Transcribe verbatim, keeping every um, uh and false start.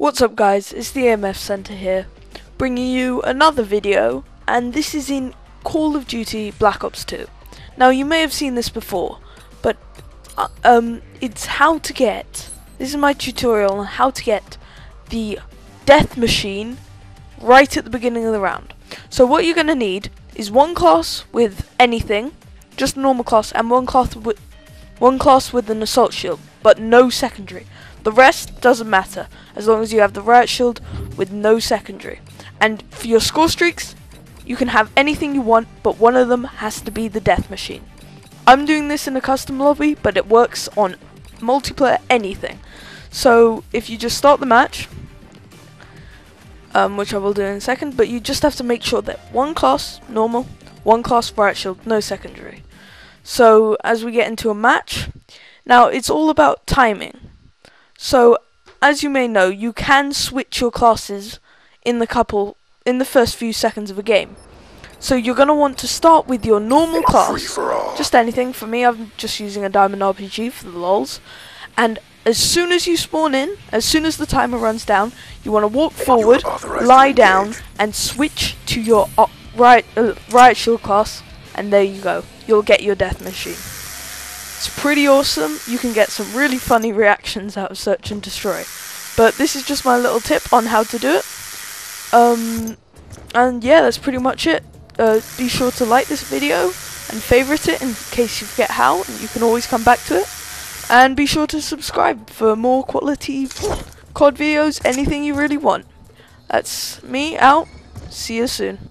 What's up guys, it's the A M F Center here, bringing you another video, and this is in Call of Duty Black Ops two. Now you may have seen this before, but uh, um, it's how to get, this is my tutorial on how to get the death machine right at the beginning of the round. So what you're going to need is one class with anything, just a normal class, and one class with, one class with an assault shield, but no secondary. The rest doesn't matter, as long as you have the riot shield with no secondary. And for your score streaks, you can have anything you want, but one of them has to be the death machine. I'm doing this in a custom lobby, but it works on multiplayer anything. So if you just start the match, um, which I will do in a second, but you just have to make sure that one class, normal, one class, riot shield, no secondary. So as we get into a match, now it's all about timing. So, as you may know, you can switch your classes in the couple in the first few seconds of a game. So you're going to want to start with your normal class, just anything. For me, I'm just using a diamond R P G for the lols. And as soon as you spawn in, as soon as the timer runs down, you want to walk forward, lie down, and switch to your uh, riot, uh, riot shield class, and there you go. You'll get your death machine. It's pretty awesome. You can get some really funny reactions out of Search and Destroy. But this is just my little tip on how to do it. Um, and yeah, that's pretty much it. Uh, be sure to like this video and favorite it in case you forget how, and you can always come back to it. And be sure to subscribe for more quality C O D videos, anything you really want. That's me out. See you soon.